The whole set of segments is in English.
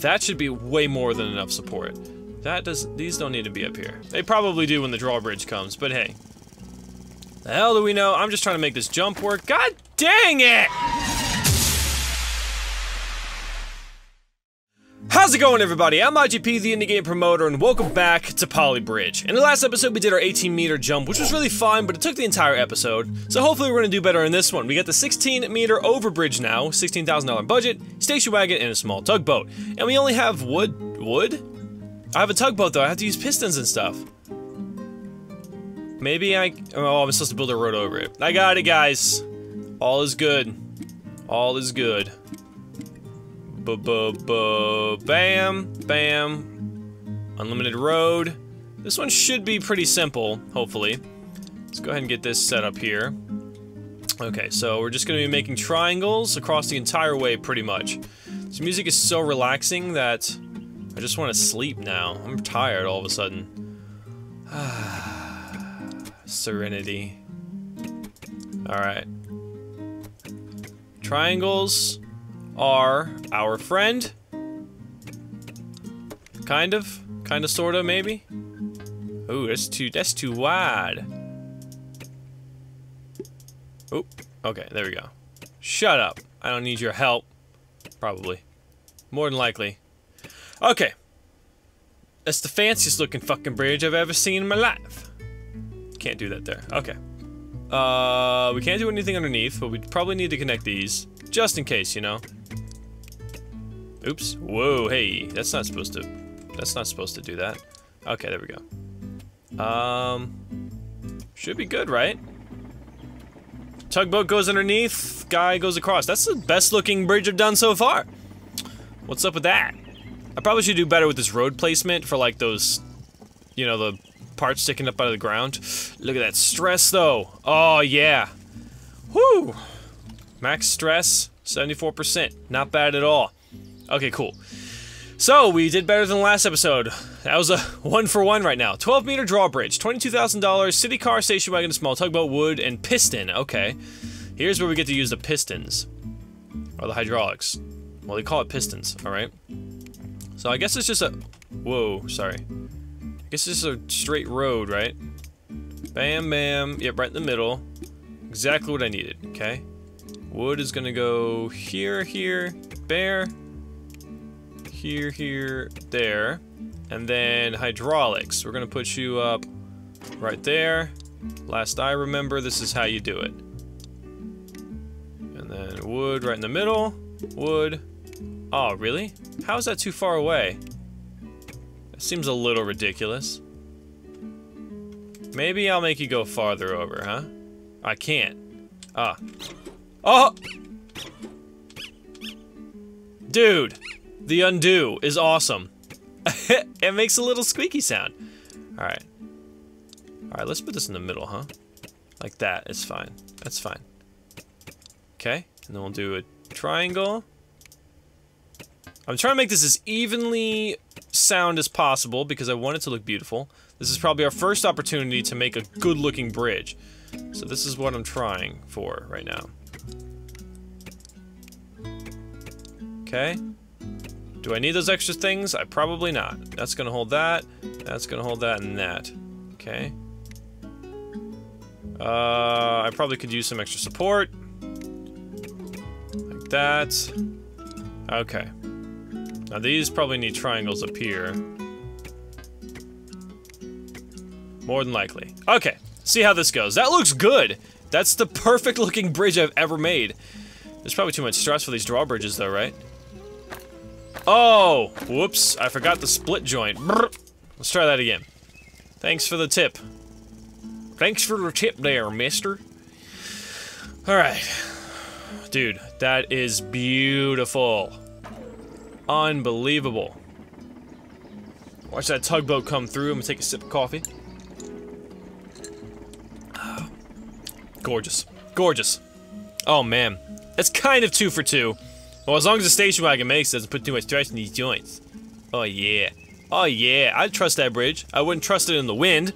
That should be way more than enough support. These don't need to be up here. They probably do when the drawbridge comes, but hey. The hell do we know? I'm just trying to make this jump work. God dang it! How's it going, everybody? I'm IGP, the indie game promoter, and welcome back to Poly Bridge. In the last episode, we did our 18-meter jump, which was really fun, but it took the entire episode. So hopefully we're gonna do better in this one. We got the 16-meter overbridge now, $16,000 budget, station wagon, and a small tugboat. And we only have wood? I have a tugboat, though. I have to use pistons and stuff. Maybe oh, I'm supposed to build a road over it. I got it, guys. All is good. All is good. Bam, bam. Unlimited road. This one should be pretty simple, hopefully. Let's go ahead and get this set up here. Okay, so we're just gonna be making triangles across the entire way, pretty much. This music is so relaxing that I just want to sleep now. I'm tired all of a sudden. Serenity. Alright. Triangles are our friend. Kind of, sorta, maybe? Ooh, that's too wide. Oop. Okay, there we go. Shut up. I don't need your help. Probably. More than likely. Okay. That's the fanciest looking fucking bridge I've ever seen in my life. Can't do that there. Okay. We can't do anything underneath, but we probably need to connect these. Just in case, you know. Oops. Whoa, hey. That's not supposed to do that. Okay, there we go. Should be good, right? Tugboat goes underneath, guy goes across. That's the best looking bridge I've done so far. What's up with that? I probably should do better with this road placement for, like, those, you know, the parts sticking up out of the ground. Look at that stress, though. Oh, yeah. Whoo! Max stress, 74%. Not bad at all. Okay, cool. So, we did better than the last episode. That was a 1-for-1 right now. 12-meter drawbridge, $22,000, city car, station wagon, small tugboat, wood, and piston. Okay. Here's where we get to use the pistons. Or the hydraulics. Well, they call it pistons, alright? So I guess it's just a... Whoa, sorry. I guess it's just a straight road, right? Bam, bam. Yep, right in the middle. Exactly what I needed, okay? Wood is gonna go here, here, there. Here, here, there. And then hydraulics. We're gonna put you up right there. Last I remember, this is how you do it. And then wood right in the middle. Wood. Oh, really? How is that too far away? That seems a little ridiculous. Maybe I'll make you go farther over, huh? I can't. Ah. Oh! Dude! The undo is awesome. It makes a little squeaky sound. Alright. Alright, let's put this in the middle, huh? Like that. It's fine. That's fine. Okay. And then we'll do a triangle. I'm trying to make this as evenly sound as possible because I want it to look beautiful. This is probably our first opportunity to make a good-looking bridge. So this is what I'm trying for right now. Okay. Do I need those extra things? I probably not. That's gonna hold that. That's gonna hold that and that. Okay. I probably could use some extra support. Like that. Okay. Now these probably need triangles up here. More than likely. Okay, see how this goes. That looks good! That's the perfect looking bridge I've ever made. There's probably too much stress for these drawbridges though, right? Oh! Whoops, I forgot the split joint. Brr. Let's try that again. Thanks for the tip. Thanks for the tip there, mister. Alright. Dude, that is beautiful. Unbelievable. Watch that tugboat come through. I'm gonna take a sip of coffee. Gorgeous. Gorgeous. Oh, man. That's kind of 2 for 2. Well, as long as the station wagon makes it, doesn't put too much stress in these joints. Oh, yeah. Oh, yeah. I'd trust that bridge. I wouldn't trust it in the wind.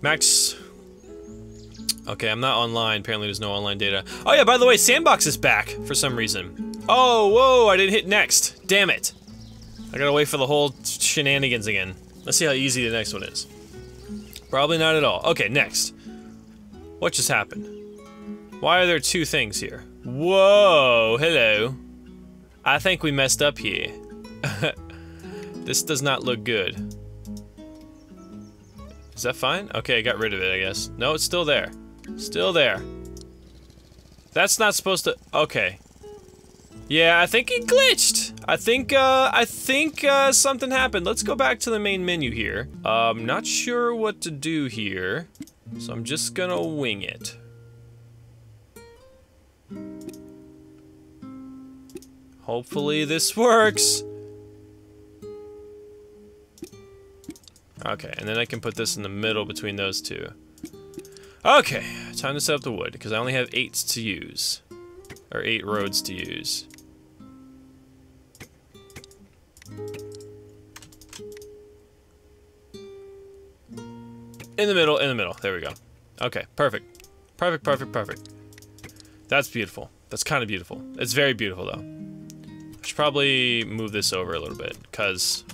Max... Okay, I'm not online. Apparently there's no online data. Oh, yeah, by the way, Sandbox is back for some reason. Oh, whoa, I didn't hit next. Damn it. I gotta wait for the whole shenanigans again. Let's see how easy the next one is. Probably not at all. Okay, next. What just happened? Why are there two things here? Whoa, hello. I think we messed up here. This does not look good. Is that fine? Okay, I got rid of it, I guess. No, it's still there. Still there. That's not supposed to... Okay. Yeah, I think it glitched. I think something happened. Let's go back to the main menu here. I'm not sure what to do here, so I'm just gonna wing it. Hopefully this works. Okay, and then I can put this in the middle between those two. Okay, time to set up the wood, because I only have 8s to use. Or 8 roads to use. In the middle, there we go. Okay, perfect. Perfect, perfect, perfect. That's beautiful. That's kind of beautiful. It's very beautiful, though. I should probably move this over a little bit, because...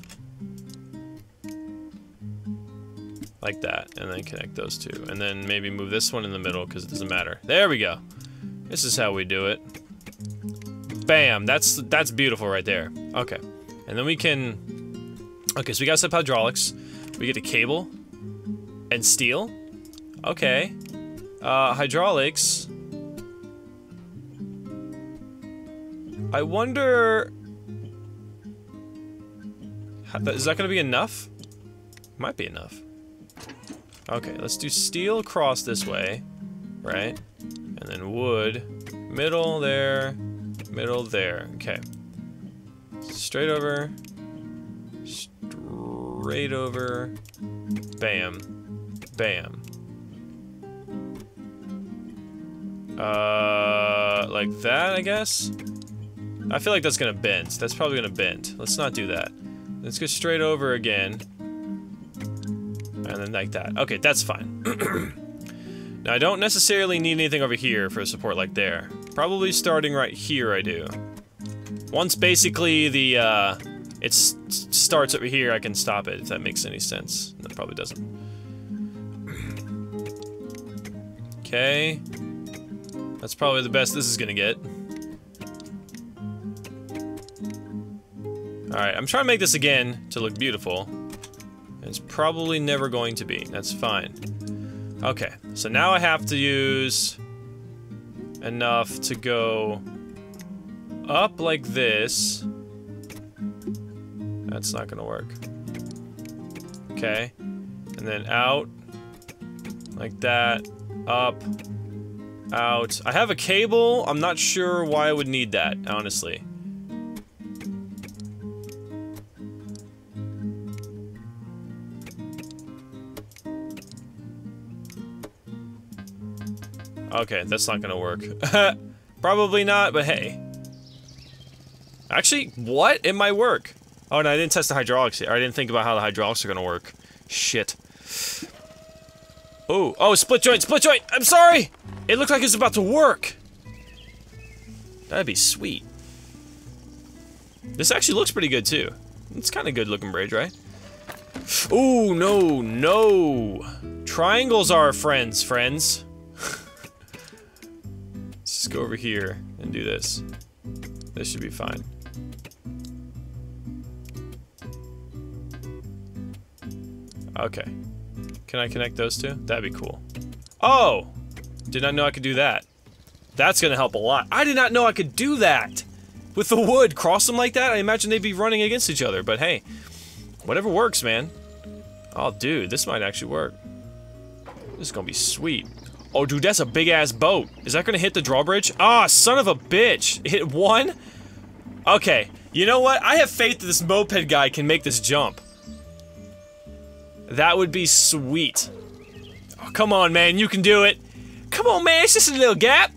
like that, and then connect those two. And then maybe move this one in the middle, because it doesn't matter. There we go. This is how we do it. Bam! That's beautiful right there. Okay. And then we can... okay, so we gotta set up hydraulics. We get a cable. And steel. Okay. Hydraulics. I wonder... is that gonna be enough? Might be enough. Okay, let's do steel across this way. Right? And then wood. Middle there. Middle there. Okay. Straight over. Straight over. Bam. Bam. Like that, I guess? I feel like that's gonna bend. That's probably gonna bend. Let's not do that. Let's go straight over again. And then like that. Okay, that's fine. Now, I don't necessarily need anything over here for a support like there. Probably starting right here, I do. Once basically the, it starts over here, I can stop it, if that makes any sense. That probably doesn't. Okay. That's probably the best this is gonna get. Alright, I'm trying to make this again to look beautiful. It's probably never going to be. That's fine. Okay, so now I have to use enough to go up like this. That's not gonna work. Okay, and then out like that, up, out. I have a cable. I'm not sure why I would need that, honestly. Okay, that's not gonna work. Probably not, but hey. Actually, what? It might work. Oh, no, I didn't test the hydraulics yet. I didn't think about how the hydraulics are gonna work. Shit. Oh, oh, split joint, split joint! I'm sorry! It looked like it's about to work! That'd be sweet. This actually looks pretty good, too. It's kinda good looking bridge, right? Ooh, no, no! Triangles are our friends, friends. Just go over here and do this. This should be fine. Okay. Can I connect those two? That'd be cool. Oh! Did not know I could do that. That's gonna help a lot. I did not know I could do that! With the wood, cross them like that? I imagine they'd be running against each other, but hey. Whatever works, man. Oh, dude, this might actually work. This is gonna be sweet. Oh, dude, that's a big-ass boat. Is that gonna hit the drawbridge? Ah, son of a bitch! It hit one? Okay, you know what? I have faith that this moped guy can make this jump. That would be sweet. Oh, come on, man, you can do it! Come on, man, it's just a little gap!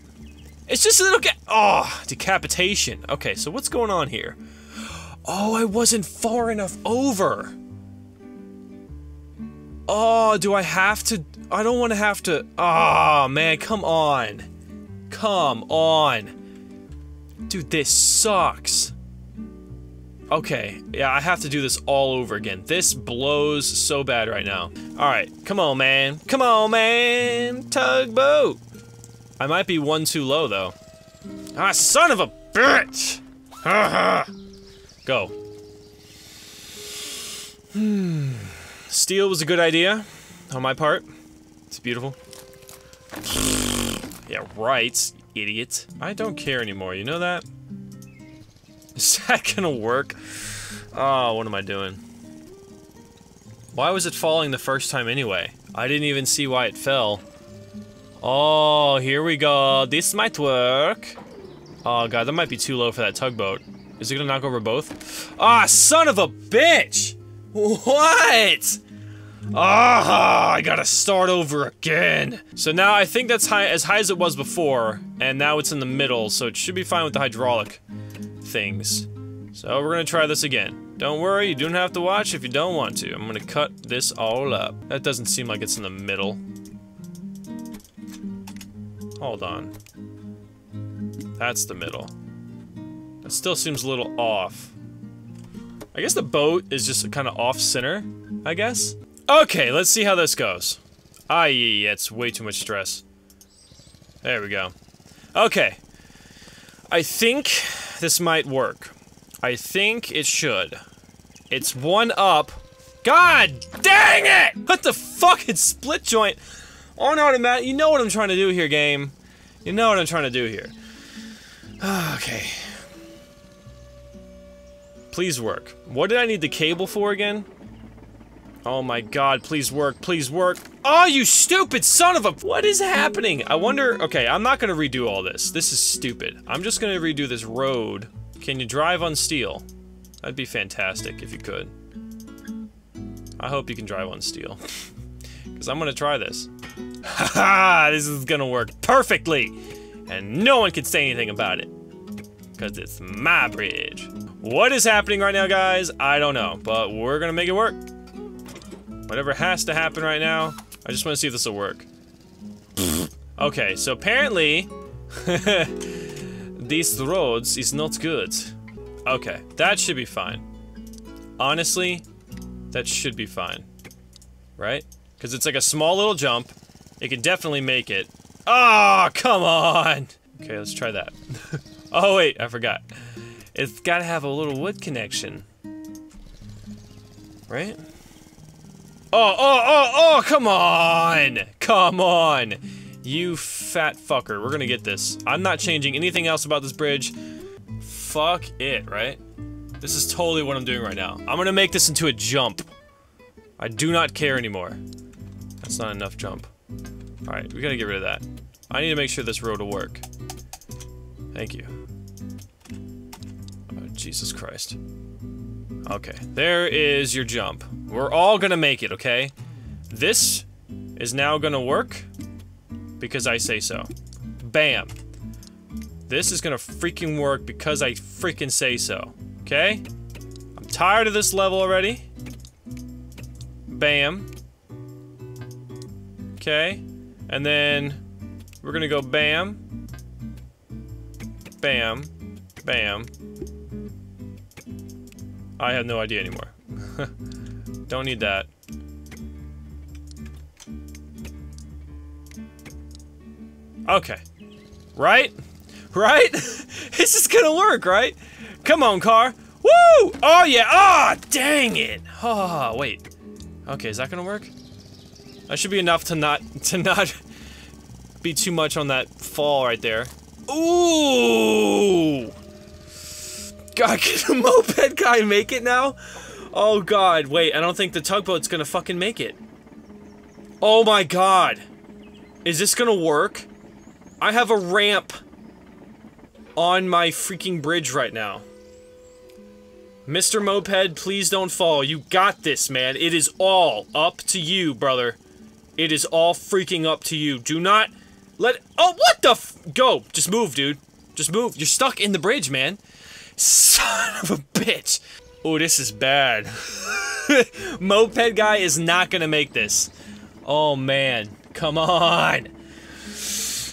It's just a little gap! Oh, decapitation. Okay, so what's going on here? Oh, I wasn't far enough over! Oh, do I have to... I don't want to have to... Ah, oh, man, come on. Come on. Dude, this sucks. Okay, yeah, I have to do this all over again. This blows so bad right now. Alright, come on, man. Come on, man! Tugboat! I might be one too low, though. Ah, son of a bitch! Ha ha! Go. Steel was a good idea, on my part. It's beautiful. Yeah, right, idiot. I don't care anymore, you know that? Is that gonna work? Oh, what am I doing? Why was it falling the first time anyway? I didn't even see why it fell. Oh, here we go. This might work. Oh god, that might be too low for that tugboat. Is it gonna knock over both? Ah, son of a bitch! What? Ah, I gotta start over again. So now I think that's as high as it was before, and now it's in the middle, so it should be fine with the hydraulic things. So we're gonna try this again. Don't worry, you don't have to watch if you don't want to. I'm gonna cut this all up. That doesn't seem like it's in the middle. Hold on. That's the middle. That still seems a little off. I guess the boat is just kind of off-center, I guess? Okay, let's see how this goes. Aye, it's way too much stress. There we go. Okay. I think this might work. I think it should. It's one up. God dang it! What the fuck? It's split joint on automatic. You know what I'm trying to do here, game. You know what I'm trying to do here. Okay. Please work. What did I need the cable for again? Oh my god, please work, please work. Oh, you stupid son of a— what is happening? I wonder— okay, I'm not gonna redo all this. This is stupid. I'm just gonna redo this road. Can you drive on steel? That'd be fantastic if you could. I hope you can drive on steel. Because I'm gonna try this. Haha, this is gonna work perfectly! And no one can say anything about it. Because it's my bridge. What is happening right now, guys? I don't know, but we're gonna make it work. Whatever has to happen right now, I just want to see if this will work. Okay, so apparently, these roads is not good. Okay, that should be fine. Honestly, that should be fine. Right? Because it's like a small little jump. It can definitely make it. Oh, come on! Okay, let's try that. Oh, wait, I forgot. It's gotta have a little wood connection. Right? Oh, oh, oh, oh, come on! Come on! You fat fucker, we're gonna get this. I'm not changing anything else about this bridge. Fuck it, right? This is totally what I'm doing right now. I'm gonna make this into a jump. I do not care anymore. That's not enough jump. Alright, we gotta get rid of that. I need to make sure this road will work. Thank you. Oh, Jesus Christ. Okay, there is your jump. We're all gonna make it, okay? This is now gonna work because I say so. Bam. This is gonna freaking work because I freaking say so, okay? I'm tired of this level already. Bam. Okay, and then we're gonna go bam. Bam. Bam. I have no idea anymore. Don't need that. Okay. Right? Right? This is gonna work, right? Come on, car. Woo! Oh, yeah. Ah, oh, dang it. Oh, wait. Okay, is that gonna work? That should be enough to not be too much on that fall right there. Ooh! God, can the moped guy make it now? Oh god, wait, I don't think the tugboat's gonna fucking make it. Oh my god. Is this gonna work? I have a ramp on my freaking bridge right now. Mr. Moped, please don't fall. You got this, man. It is all up to you, brother. It is all freaking up to you. Do not let— oh, what the f— go. Just move, dude. Just move. You're stuck in the bridge, man. Son of a bitch. Oh, this is bad. Moped guy is not gonna make this. Oh man, come on.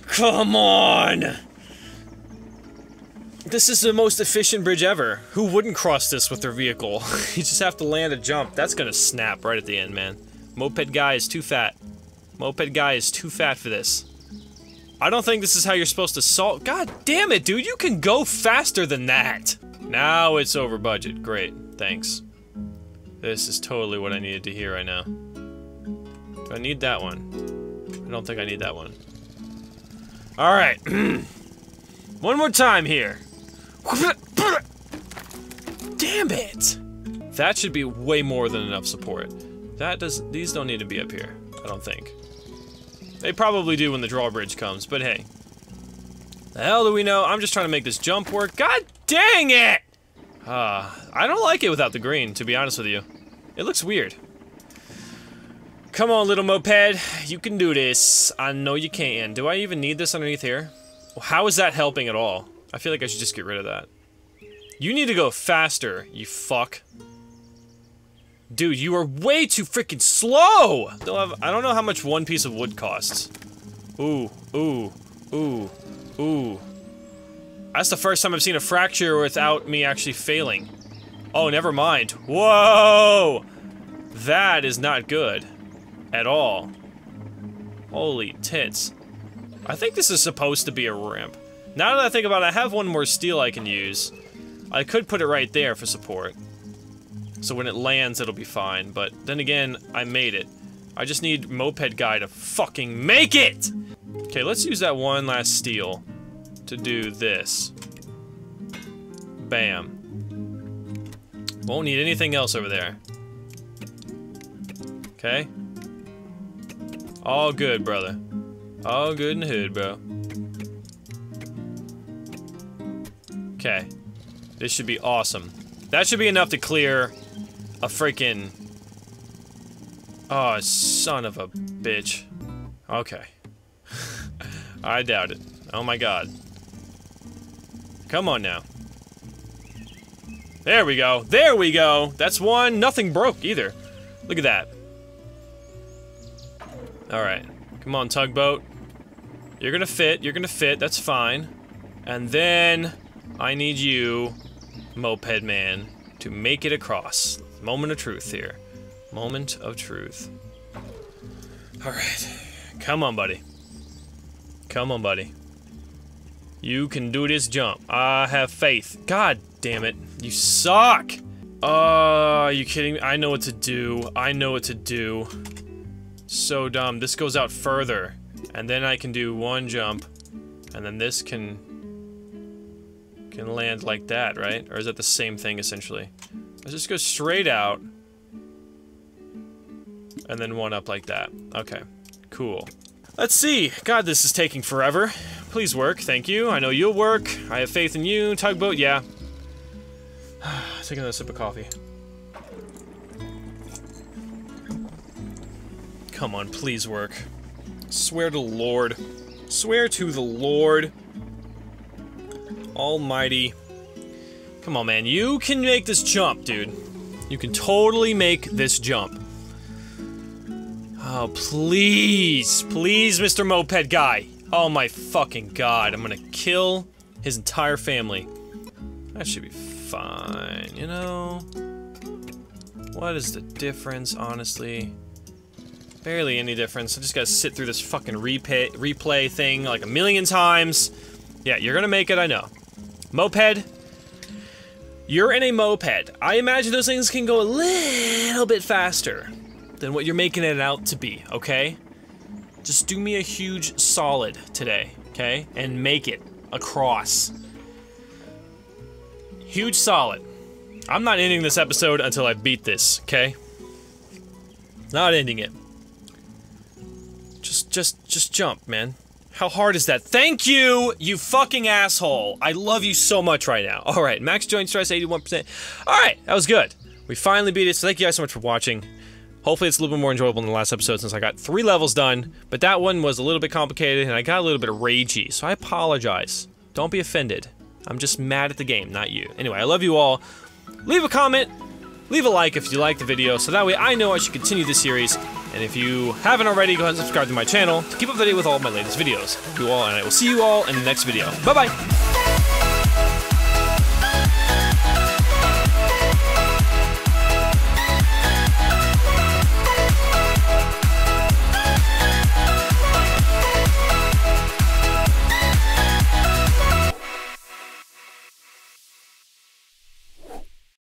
Come on. This is the most efficient bridge ever. Who wouldn't cross this with their vehicle? You just have to land a jump. That's gonna snap right at the end, man. Moped guy is too fat. Moped guy is too fat for this. I don't think this is how you're supposed to salt. God damn it, dude, you can go faster than that. Now it's over budget. Great, thanks. This is totally what I needed to hear right now. Do I need that one? I don't think I need that one. All right. One more time here. Damn it! That should be way more than enough support. That does. These don't need to be up here, I don't think. They probably do when the drawbridge comes, but hey. The hell do we know? I'm just trying to make this jump work. God dang it! I don't like it without the green, to be honest with you. It looks weird. Come on, little moped. You can do this. I know you can. Do I even need this underneath here? How is that helping at all? I feel like I should just get rid of that. You need to go faster, you fuck. Dude, you are way too freaking slow! I don't know how much one piece of wood costs. Ooh, ooh, ooh, ooh. That's the first time I've seen a fracture without me actually failing. Oh, never mind. Whoa! That is not good. At all. Holy tits. I think this is supposed to be a ramp. Now that I think about it, I have one more steel I can use. I could put it right there for support. So when it lands, it'll be fine, but then again, I made it. I just need Moped Guy to fucking make it! Okay, let's use that one last steel to do this. Bam. Won't need anything else over there. Okay. All good, brother. All good in the hood, bro. Okay. This should be awesome. That should be enough to clear a freaking... Oh, son of a bitch. Okay. I doubt it. Oh my god. Come on now. There we go. There we go! That's one. Nothing broke either. Look at that. Alright. Come on, tugboat. You're gonna fit, you're gonna fit, that's fine. And then, I need you, Moped Man, to make it across. Moment of truth here. Moment of truth. Alright. Come on, buddy. Come on, buddy. You can do this jump. I have faith. God damn it. You suck! Are you kidding me? I know what to do. I know what to do. So dumb. This goes out further. And then I can do one jump, and then this can land like that, right? Or is that the same thing, essentially? Let's just go straight out, and then one up like that. Okay, cool. Let's see. God, this is taking forever. Please work, thank you. I know you'll work. I have faith in you. Tugboat, yeah. Take another sip of coffee. Come on, please work. Swear to the Lord. Swear to the Lord Almighty. Come on, man. You can make this jump, dude. You can totally make this jump. Oh, please. Please, Mr. Moped Guy. Oh, my fucking god. I'm gonna kill his entire family. That should be fine, you know? What is the difference, honestly? Barely any difference. I just gotta sit through this fucking replay thing like a million times. Yeah, you're gonna make it, I know. Moped, you're in a moped. I imagine those things can go a little bit faster than what you're making it out to be, okay? Just do me a huge solid today, okay? And make it across. Huge solid. I'm not ending this episode until I beat this, okay? Not ending it. Just jump, man. How hard is that? Thank you, you fucking asshole. I love you so much right now. All right, max joint stress, 81%. All right, that was good. We finally beat it, so thank you guys so much for watching. Hopefully it's a little bit more enjoyable than the last episode since I got 3 levels done, but that one was a little bit complicated and I got a little bit ragey, so I apologize. Don't be offended. I'm just mad at the game, not you. Anyway, I love you all. Leave a comment, leave a like if you like the video, so that way I know I should continue this series. And if you haven't already, go ahead and subscribe to my channel to keep up to date with all of my latest videos. You all, and I will see you all in the next video. Bye-bye!